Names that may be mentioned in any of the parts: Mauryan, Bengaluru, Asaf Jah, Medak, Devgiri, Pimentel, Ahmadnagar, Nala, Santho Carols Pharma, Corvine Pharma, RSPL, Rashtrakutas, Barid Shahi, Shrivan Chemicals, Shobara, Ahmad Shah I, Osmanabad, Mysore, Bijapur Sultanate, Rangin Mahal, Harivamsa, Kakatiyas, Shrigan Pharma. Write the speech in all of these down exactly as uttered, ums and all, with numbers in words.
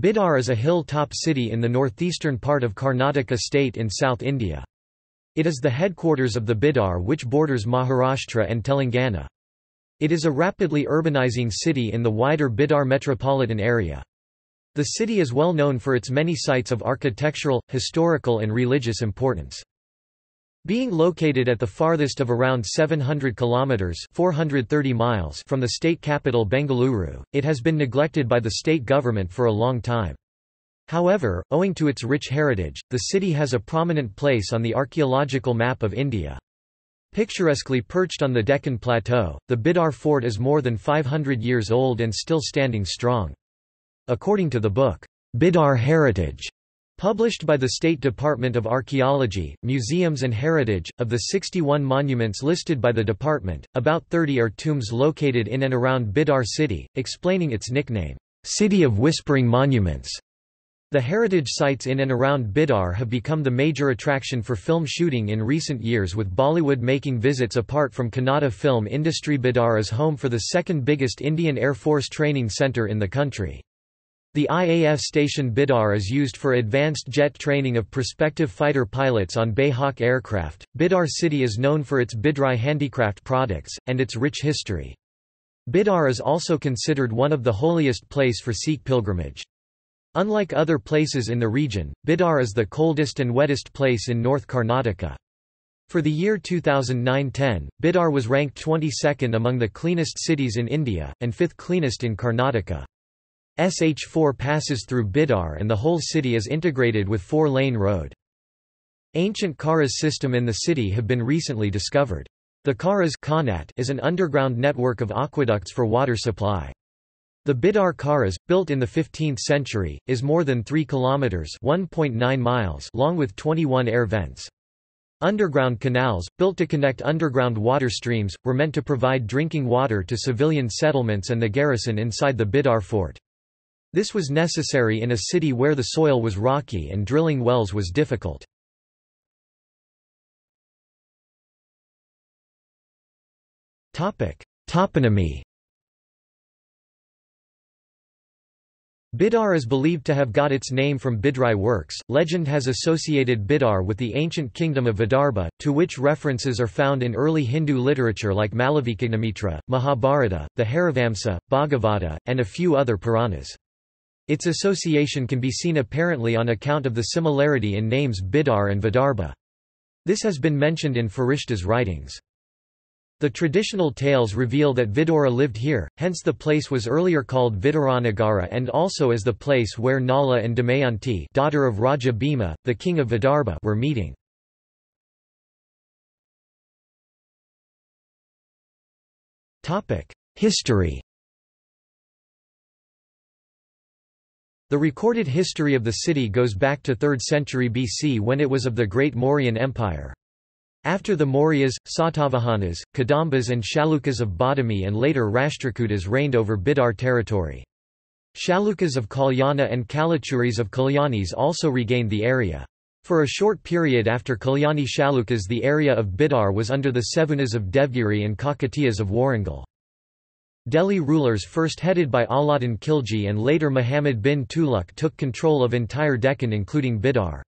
Bidar is a hill-top city in the northeastern part of Karnataka state in South India. It is the headquarters of the Bidar, which borders Maharashtra and Telangana. It is a rapidly urbanizing city in the wider Bidar metropolitan area. The city is well known for its many sites of architectural, historical and religious importance. Being located at the farthest of around seven hundred kilometers (four hundred thirty miles) from the state capital Bengaluru, it has been neglected by the state government for a long time. However, owing to its rich heritage, the city has a prominent place on the archaeological map of India. Picturesquely perched on the Deccan Plateau, the Bidar fort is more than five hundred years old and still standing strong. According to the book, Bidar Heritage, published by the State Department of Archaeology, Museums and Heritage, of the sixty-one monuments listed by the department, about thirty are tombs located in and around Bidar city, explaining its nickname, City of Whispering Monuments. The heritage sites in and around Bidar have become the major attraction for film shooting in recent years, with Bollywood making visits. Apart from Kannada film industry, Bidar is home for the second biggest Indian Air Force training center in the country. The I A F station Bidar is used for advanced jet training of prospective fighter pilots on Bayhawk aircraft. Bidar city is known for its Bidrai handicraft products, and its rich history. Bidar is also considered one of the holiest place for Sikh pilgrimage. Unlike other places in the region, Bidar is the coldest and wettest place in North Karnataka. For the year two thousand nine to ten, Bidar was ranked twenty-second among the cleanest cities in India, and fifth cleanest in Karnataka. S H four passes through Bidar and the whole city is integrated with four-lane road. Ancient Karas system in the city have been recently discovered. The Karas Khanat is an underground network of aqueducts for water supply. The Bidar Karas, built in the fifteenth century, is more than three kilometers (one point nine miles) long with twenty-one air vents. Underground canals, built to connect underground water streams, were meant to provide drinking water to civilian settlements and the garrison inside the Bidar fort. This was necessary in a city where the soil was rocky and drilling wells was difficult. Toponymy. Bidar is believed to have got its name from Bidrai works. Legend has associated Bidar with the ancient kingdom of Vidarbha, to which references are found in early Hindu literature like Malavikagnimitra, Mahabharata, the Harivamsa, Bhagavata, and a few other Puranas. Its association can be seen apparently on account of the similarity in names Bidar and Vidarbha. This has been mentioned in Farishta's writings. The traditional tales reveal that Vidura lived here, hence the place was earlier called Viduranagara and also as the place where Nala and Damayanti, daughter of Raja Bhima, the king of Vidarbha, were meeting. History. The recorded history of the city goes back to third century B C when it was of the Great Mauryan Empire. After the Mauryas, Satavahanas, Kadambas and Chalukyas of Badami and later Rashtrakutas reigned over Bidar territory. Chalukyas of Kalyana and Kalachuris of Kalyanis also regained the area. For a short period after Kalyani Chalukyas, the area of Bidar was under the Sevunas of Devgiri and Kakatiyas of Warangal. Delhi rulers, first headed by Alauddin Khilji and later Muhammad bin Tughlaq, took control of entire Deccan including Bidar.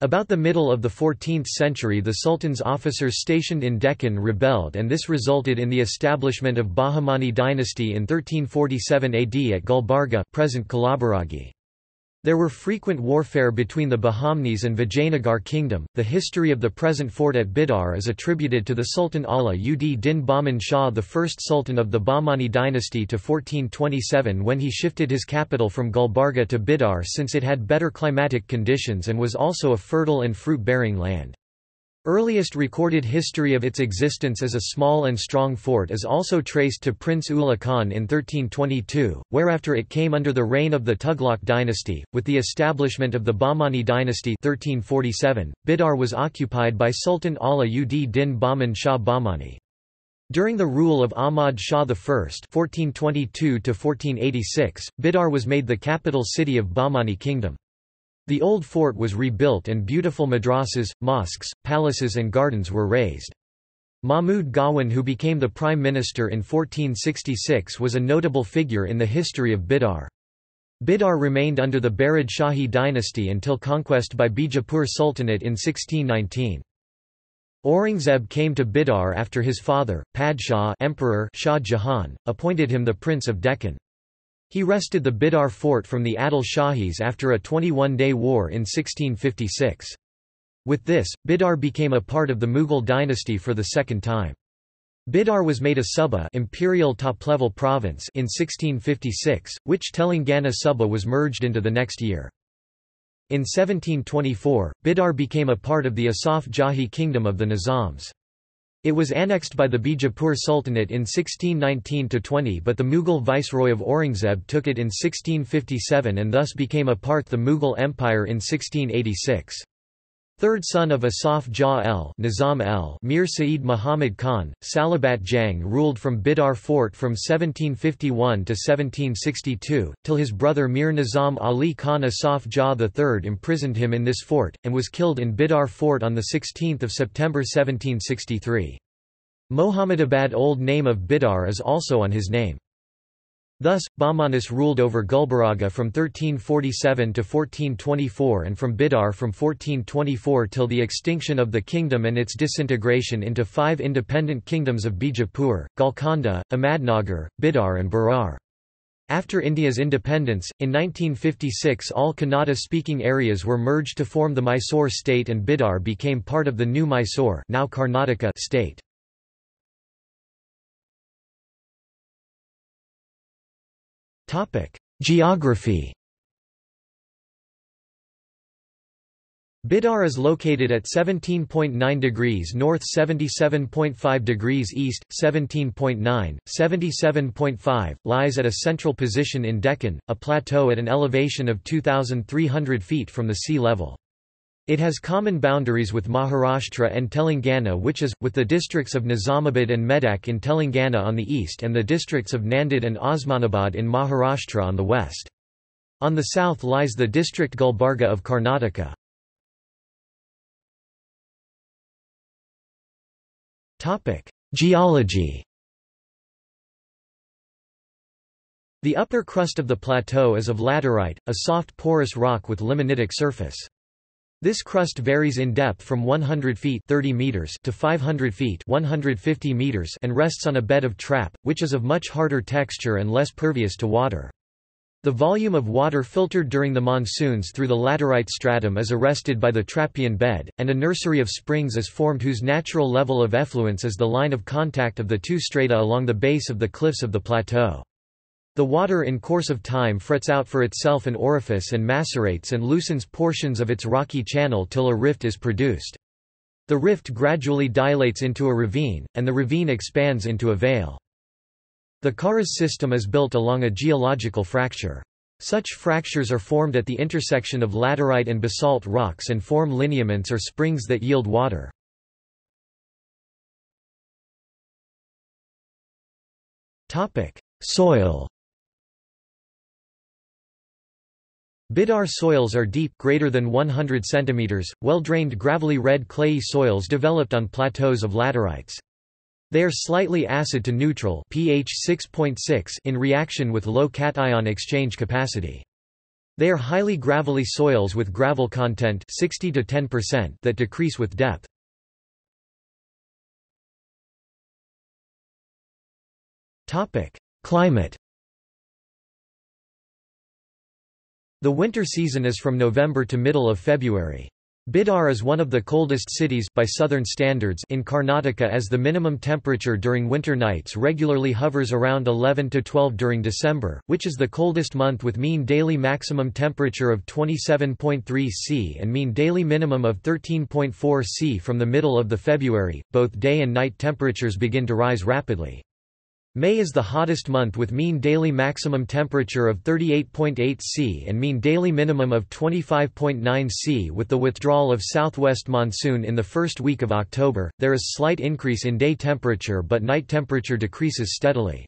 About the middle of the fourteenth century, the Sultan's officers stationed in Deccan rebelled, and this resulted in the establishment of Bahmani dynasty in thirteen forty-seven A D at Gulbarga, present Kalabagiri. There were frequent warfare between the Bahmanis and Vijayanagar kingdom. The history of the present fort at Bidar is attributed to the Sultan Alauddin Bahman Shah, the first Sultan of the Bahmani dynasty, to fourteen twenty-seven when he shifted his capital from Gulbarga to Bidar since it had better climatic conditions and was also a fertile and fruit-bearing land. Earliest recorded history of its existence as a small and strong fort is also traced to Prince Ula Khan in thirteen twenty-two, whereafter it came under the reign of the Tughlaq dynasty. With the establishment of the Bahmani dynasty thirteen forty-seven, Bidar was occupied by Sultan Alauddin Bahman Shah Bahmani. During the rule of Ahmad Shah I (fourteen twenty-two to fourteen eighty-six), Bidar was made the capital city of Bahmani kingdom. The old fort was rebuilt and beautiful madrasas, mosques, palaces and gardens were raised. Mahmud Gawan, who became the prime minister in fourteen sixty-six, was a notable figure in the history of Bidar. Bidar remained under the Barid Shahi dynasty until conquest by Bijapur Sultanate in sixteen nineteen. Aurangzeb came to Bidar after his father, Padshah Emperor Shah Jahan, appointed him the Prince of Deccan. He wrested the Bidar fort from the Adil Shahis after a twenty-one day war in sixteen fifty-six. With this, Bidar became a part of the Mughal dynasty for the second time. Bidar was made a Suba imperial top-level province in sixteen fifty-six, which Telangana Suba was merged into the next year. In seventeen twenty-four, Bidar became a part of the Asaf Jahi kingdom of the Nizams. It was annexed by the Bijapur Sultanate in sixteen nineteen to twenty, but the Mughal viceroy of Aurangzeb took it in sixteen fifty-seven and thus became a part of the Mughal Empire in sixteen eighty-six. Third son of Asaf Jah el Nizam el Mir Saeed Muhammad Khan, Salabat Jang ruled from Bidar fort from seventeen fifty-one to seventeen sixty-two, till his brother Mir Nizam Ali Khan Asaf Jah the third imprisoned him in this fort, and was killed in Bidar fort on the sixteenth of September seventeen sixty-three. Mohammadabad, old name of Bidar, is also on his name. Thus, Bahmanis ruled over Gulbarga from thirteen forty-seven to fourteen twenty-four and from Bidar from fourteen twenty-four till the extinction of the kingdom and its disintegration into five independent kingdoms of Bijapur, Golconda, Ahmadnagar, Bidar and Berar. After India's independence, in nineteen fifty-six all Kannada-speaking areas were merged to form the Mysore state and Bidar became part of the new Mysore, now Karnataka, state. Geography. Bidar is located at seventeen point nine degrees north, seventy-seven point five degrees east, seventeen point nine, seventy-seven point five, lies at a central position in Deccan, a plateau at an elevation of two thousand three hundred feet from the sea level. It has common boundaries with Maharashtra and Telangana, which is, with the districts of Nizamabad and Medak in Telangana on the east and the districts of Nanded and Osmanabad in Maharashtra on the west. On the south lies the district Gulbarga of Karnataka. Geology. The upper crust of the plateau is of laterite, a soft porous rock with limonitic surface. This crust varies in depth from one hundred feet (thirty meters) to five hundred feet (one hundred fifty meters) and rests on a bed of trap, which is of much harder texture and less pervious to water. The volume of water filtered during the monsoons through the laterite stratum is arrested by the trappean bed, and a nursery of springs is formed whose natural level of effluence is the line of contact of the two strata along the base of the cliffs of the plateau. The water in course of time frets out for itself an orifice and macerates and loosens portions of its rocky channel till a rift is produced. The rift gradually dilates into a ravine, and the ravine expands into a vale. The Karas system is built along a geological fracture. Such fractures are formed at the intersection of laterite and basalt rocks and form lineaments or springs that yield water. Soil. Bidar soils are deep, greater than one hundred centimeters, well-drained gravelly red clayey soils developed on plateaus of laterites. They are slightly acid to neutral pH six point six in reaction with low cation exchange capacity. They are highly gravelly soils with gravel content sixty to ten percent that decrease with depth. Topic: Climate. The winter season is from November to middle of February. Bidar is one of the coldest cities by southern standards in Karnataka, as the minimum temperature during winter nights regularly hovers around eleven to twelve during December, which is the coldest month, with mean daily maximum temperature of twenty-seven point three degrees Celsius and mean daily minimum of thirteen point four degrees Celsius from the middle of the February. Both day and night temperatures begin to rise rapidly. May is the hottest month, with mean daily maximum temperature of thirty-eight point eight degrees Celsius and mean daily minimum of twenty-five point nine degrees Celsius. With the withdrawal of southwest monsoon in the first week of October, there is slight increase in day temperature, but night temperature decreases steadily.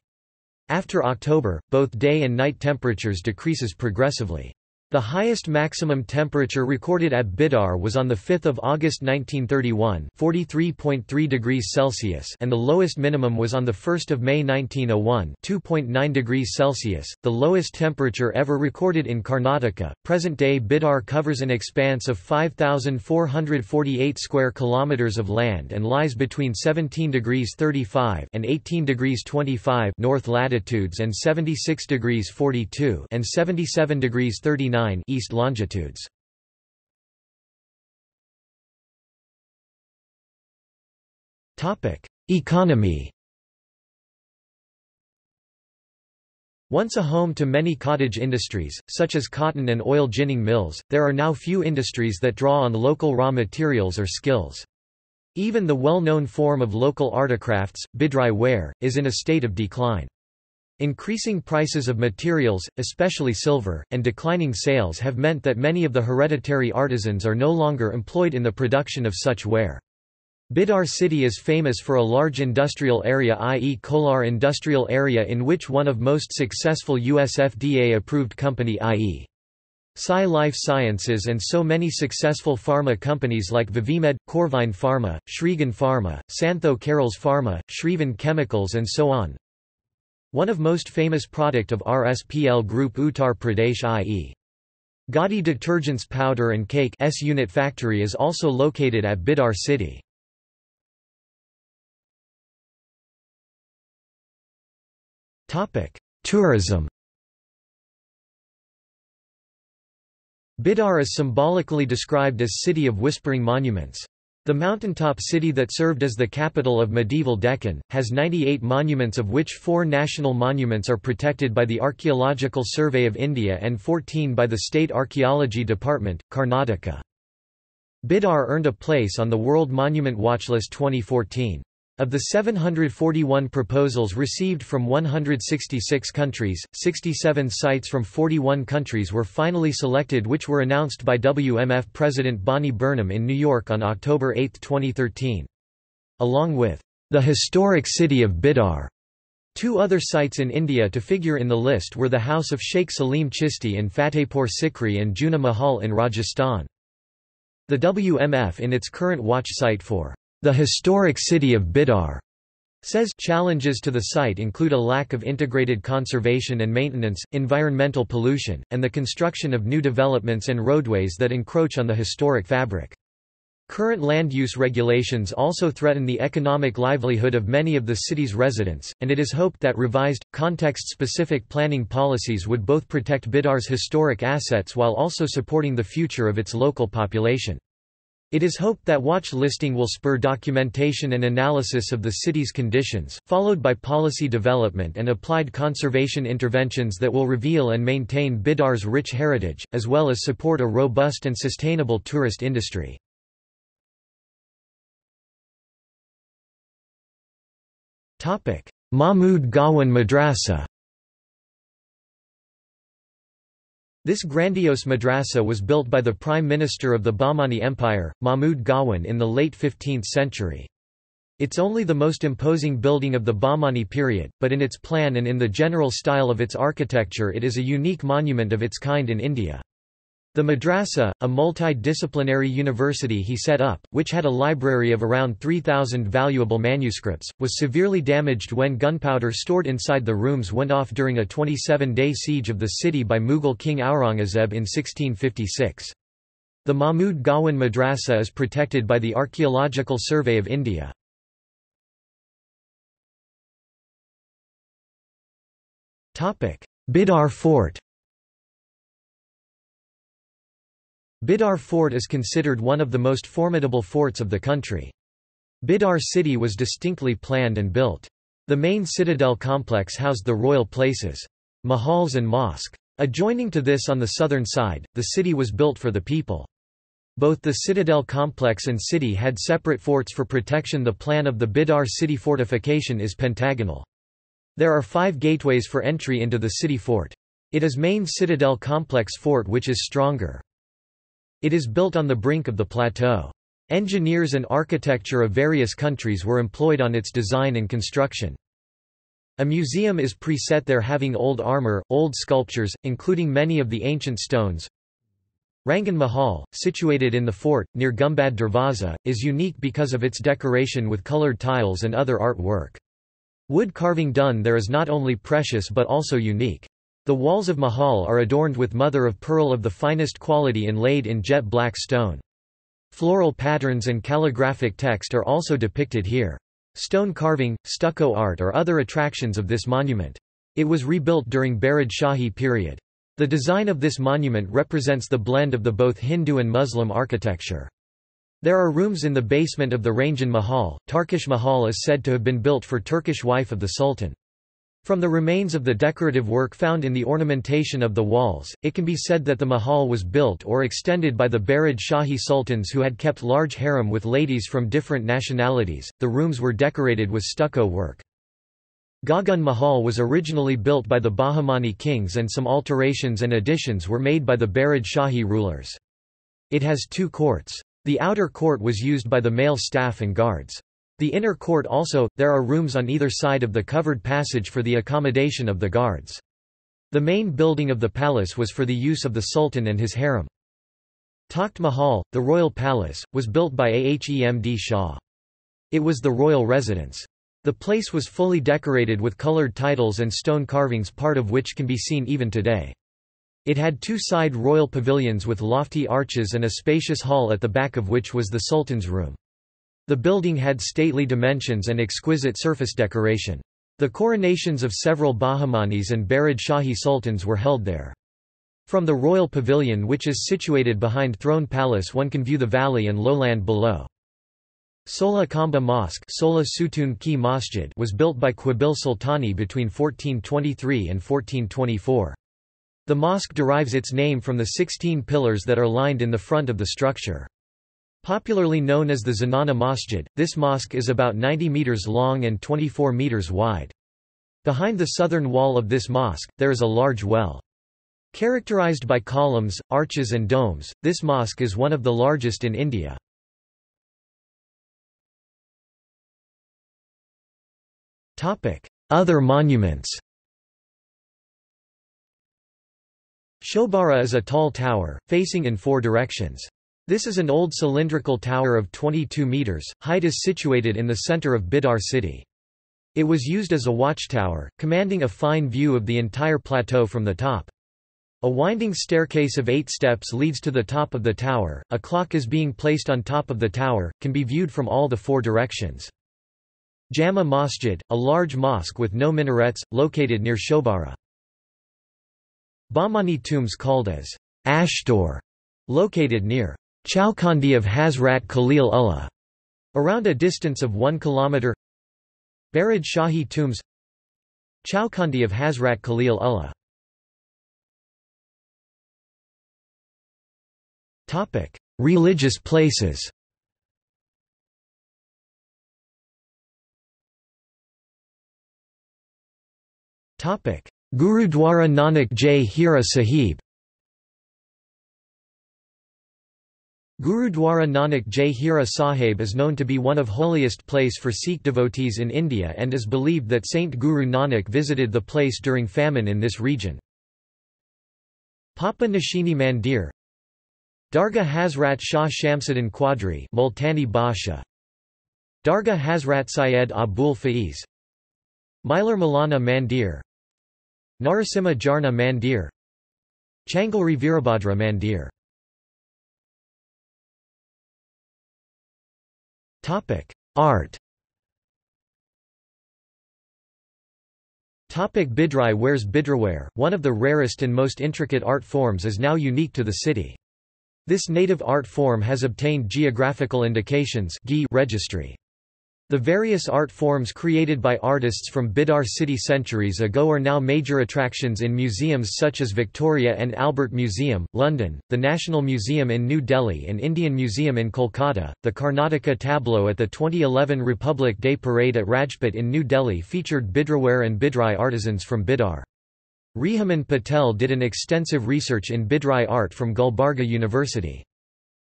After October, both day and night temperatures decreases progressively. The highest maximum temperature recorded at Bidar was on the fifth of August nineteen thirty-one, forty-three point three degrees Celsius, and the lowest minimum was on the first of May nineteen oh one, two point nine degrees Celsius, the lowest temperature ever recorded in Karnataka. Present-day Bidar covers an expanse of five thousand four hundred forty-eight square kilometers of land and lies between seventeen degrees thirty-five and eighteen degrees twenty-five north latitudes and seventy-six degrees forty-two and seventy-seven degrees thirty-nine east longitudes. Topic: Economy. Once a home to many cottage industries, such as cotton and oil ginning mills, there are now few industries that draw on local raw materials or skills. Even the well-known form of local articrafts, Bidriware, is in a state of decline. Increasing prices of materials, especially silver, and declining sales have meant that many of the hereditary artisans are no longer employed in the production of such ware. Bidar city is famous for a large industrial area, that is Kolar Industrial Area, in which one of most successful U S F D A-approved company, that is Sai Life Sciences, and so many successful pharma companies like Vivimed, Corvine Pharma, Shrigan Pharma, Santho Carols Pharma, Shrivan Chemicals and so on. One of most famous product of R S P L Group Uttar Pradesh, that is Gaudi Detergents Powder and Cake S unit factory is also located at Bidar city. Tourism. Bidar is symbolically described as City of Whispering Monuments. The mountaintop city that served as the capital of medieval Deccan, has ninety-eight monuments, of which four national monuments are protected by the Archaeological Survey of India and fourteen by the State Archaeology Department, Karnataka. Bidar earned a place on the World Monument Watchlist twenty fourteen. Of the seven hundred forty-one proposals received from one hundred sixty-six countries, sixty-seven sites from forty-one countries were finally selected, which were announced by W M F President Bonnie Burnham in New York on October eighth twenty thirteen. Along with the historic city of Bidar, two other sites in India to figure in the list were the house of Sheikh Salim Chisti in Fatehpur Sikri and Juna Mahal in Rajasthan. The W M F, in its current watch site for the historic city of Bidar, says challenges to the site include a lack of integrated conservation and maintenance, environmental pollution, and the construction of new developments and roadways that encroach on the historic fabric. Current land use regulations also threaten the economic livelihood of many of the city's residents, and it is hoped that revised, context-specific planning policies would both protect Bidar's historic assets while also supporting the future of its local population. It is hoped that watch listing will spur documentation and analysis of the city's conditions, followed by policy development and applied conservation interventions that will reveal and maintain Bidar's rich heritage, as well as support a robust and sustainable tourist industry. Mahmud Gawan Madrasa. This grandiose madrasa was built by the Prime Minister of the Bahmani Empire, Mahmud Gawan, in the late fifteenth century. It's only the most imposing building of the Bahmani period, but in its plan and in the general style of its architecture it is a unique monument of its kind in India. The madrasa, a multidisciplinary university he set up, which had a library of around three thousand valuable manuscripts, was severely damaged when gunpowder stored inside the rooms went off during a twenty-seven day siege of the city by Mughal king Aurangzeb in sixteen fifty-six. The Mahmud Gawan Madrasa is protected by the Archaeological Survey of India. Bidar Fort. Bidar Fort is considered one of the most formidable forts of the country. Bidar city was distinctly planned and built. The main citadel complex housed the royal places, mahals and mosque. Adjoining to this on the southern side, the city was built for the people. Both the citadel complex and city had separate forts for protection. The plan of the Bidar city fortification is pentagonal. There are five gateways for entry into the city fort. It is main citadel complex fort which is stronger. It is built on the brink of the plateau. Engineers and architecture of various countries were employed on its design and construction. A museum is preset there having old armor, old sculptures, including many of the ancient stones, Rangin Mahal, situated in the fort, near Gumbad Darwaza, is unique because of its decoration with colored tiles and other artwork. Wood carving done there is not only precious but also unique. The walls of Mahal are adorned with mother-of-pearl of the finest quality inlaid in jet-black stone. Floral patterns and calligraphic text are also depicted here. Stone carving, stucco art are other attractions of this monument. It was rebuilt during Barid Shahi period. The design of this monument represents the blend of the both Hindu and Muslim architecture. There are rooms in the basement of the Rangin Mahal. Tarkish Mahal is said to have been built for Turkish wife of the Sultan. From the remains of the decorative work found in the ornamentation of the walls, it can be said that the Mahal was built or extended by the Barid Shahi sultans who had kept large harem with ladies from different nationalities. The rooms were decorated with stucco work. Gagan Mahal was originally built by the Bahmani kings and some alterations and additions were made by the Barid Shahi rulers. It has two courts. The outer court was used by the male staff and guards. The inner court also, there are rooms on either side of the covered passage for the accommodation of the guards. The main building of the palace was for the use of the Sultan and his harem. Takht Mahal, the royal palace, was built by Ahmad Shah. It was the royal residence. The place was fully decorated with colored titles and stone carvings, part of which can be seen even today. It had two side royal pavilions with lofty arches and a spacious hall at the back of which was the Sultan's room. The building had stately dimensions and exquisite surface decoration. The coronations of several Bahmanis and Barid Shahi sultans were held there. From the royal pavilion, which is situated behind Throne Palace, one can view the valley and lowland below. Sola Khamba Mosque Sola Sutun Ki Masjid was built by Qabil Sultani between fourteen twenty-three and fourteen twenty-four. The mosque derives its name from the sixteen pillars that are lined in the front of the structure. Popularly known as the Zenana Masjid, this mosque is about ninety meters long and twenty-four meters wide. Behind the southern wall of this mosque, there is a large well. Characterized by columns, arches and domes, this mosque is one of the largest in India. Other monuments. Shobara is a tall tower, facing in four directions. This is an old cylindrical tower of twenty-two meters, height is situated in the center of Bidar city. It was used as a watchtower, commanding a fine view of the entire plateau from the top. A winding staircase of eight steps leads to the top of the tower. A clock is being placed on top of the tower, can be viewed from all the four directions. Jama Masjid, a large mosque with no minarets, located near Shobara. Bahmani tombs called as Ashtor, located near Chowkhandi of Hazrat Khalil Ullah, around a distance of one kilometer. Barid Shahi tombs, Chowkhandi of Hazrat Khalil Ullah. Topic: Religious places. Topic: Gurudwara Nanak J Hira Sahib. Gurudwara Nanak J Hira Sahib is known to be one of holiest place for Sikh devotees in India and is believed that Saint Guru Nanak visited the place during famine in this region. Papa Nashini Mandir, Dargah Hazrat Shah Shamsuddin Quadri, Multani Basha, Dargah Hazrat Syed Abul Faiz, Milar Malana Mandir, Narasimha Jarna Mandir, Changalri Virabhadra Mandir. Art. Bidriware's Bidriware, one of the rarest and most intricate art forms, is now unique to the city. This native art form has obtained geographical indications registry. The various art forms created by artists from Bidar city centuries ago are now major attractions in museums such as Victoria and Albert Museum, London, the National Museum in New Delhi and Indian Museum in Kolkata. The Karnataka tableau at the twenty eleven Republic Day Parade at Rajpath in New Delhi featured Bidriware and Bidrai artisans from Bidar. Rehaman Patel did an extensive research in Bidrai art from Gulbarga University.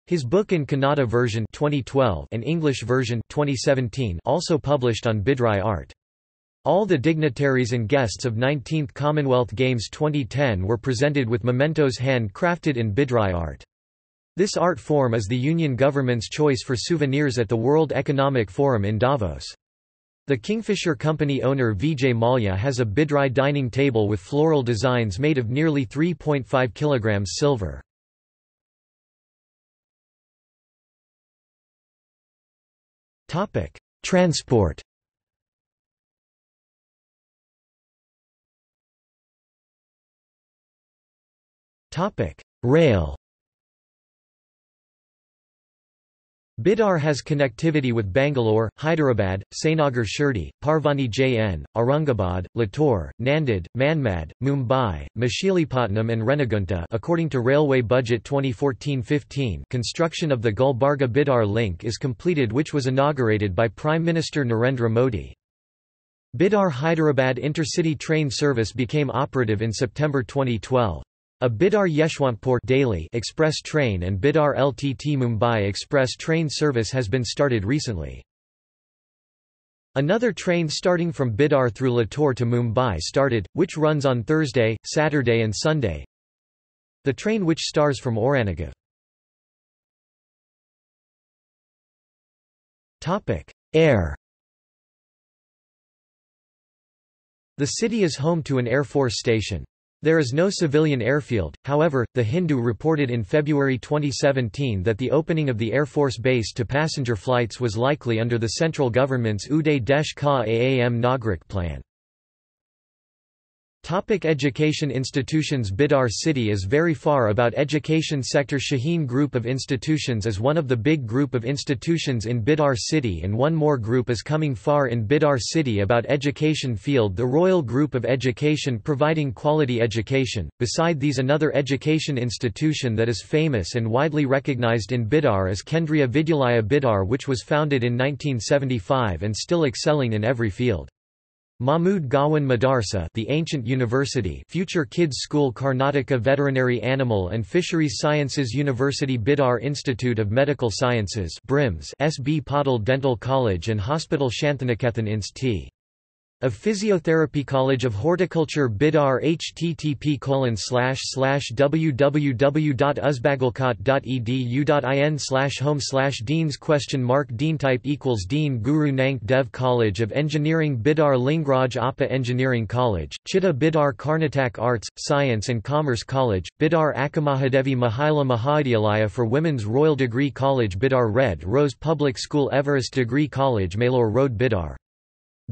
His book in Kannada version twenty twelve and English version twenty seventeen also published on Bidrai art. All the dignitaries and guests of nineteenth Commonwealth Games twenty ten were presented with mementos hand-crafted in Bidrai art. This art form is the Union government's choice for souvenirs at the World Economic Forum in Davos. The Kingfisher Company owner Vijay Mallya has a Bidrai dining table with floral designs made of nearly three point five kilograms silver. Transport. Rail. Bidar has connectivity with Bangalore, Hyderabad, Sainagar Shirdi, Parvani J N, Aurangabad, Latur, Nanded, Manmad, Mumbai, Machilipatnam and Renagunta. According to Railway Budget twenty fourteen fifteen, construction of the Gulbarga-Bidar link is completed, which was inaugurated by Prime Minister Narendra Modi. Bidar-Hyderabad intercity train service became operative in September twenty twelve. A Bidar-Yeshwantpur daily express train and Bidar-L T T Mumbai express train service has been started recently. Another train starting from Bidar through Latur to Mumbai started, which runs on Thursday, Saturday and Sunday. The train which starts from Aurangzeb. Air. The city is home to an Air Force station. There is no civilian airfield, however. The Hindu reported in February twenty seventeen that the opening of the Air Force Base to passenger flights was likely under the central government's Uday Desh Ka Aam Nagerik plan. Topic: Education institutions. Bidar city is very far about education sector. Shaheen Group of Institutions is one of the big group of institutions in Bidar city, and one more group is coming far in Bidar city about education field. The Royal Group of Education providing quality education. Beside these, another education institution that is famous and widely recognized in Bidar is Kendriya Vidyalaya Bidar, which was founded in nineteen seventy-five and still excelling in every field. Mahmud Gawan Madrasa, the ancient university, future kids school. Karnataka Veterinary Animal and Fisheries Sciences University. Bidar Institute of Medical Sciences (B R I M S), S B Patil Dental College and Hospital. Shantiniketan Inst. of Physiotherapy. College of Horticulture. Bidar. H T T P colon slash slash w w w dot uzbagolcot dot e d u dot in slash home slash deans question mark dean type equals dean Guru Nank Dev College of Engineering. Bidar. Lingraj Appa Engineering College, Chitta. Bidar. Karnataka Arts, Science and Commerce College, Bidar. Akamahadevi Mahila Mahavidyalaya for Women's. Royal Degree College. Bidar. Red Rose Public School. Everest Degree College, Melore Road, Bidar.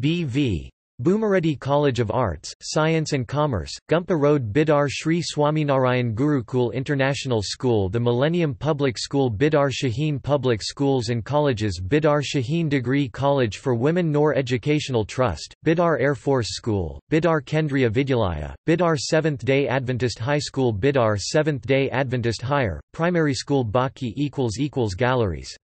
B V Boomareddy College of Arts, Science and Commerce, Gumpa Road. Bidar. Sri Swaminarayan Gurukul International School. The Millennium Public School. Bidar. Shaheen Public Schools and Colleges. Bidar. Shaheen Degree College for Women. Noor Educational Trust, Bidar. Air Force School, Bidar. Kendriya Vidyalaya, Bidar. Seventh-day Adventist High School. Bidar. Seventh-day Adventist Higher Primary School. Baki equals equals Galleries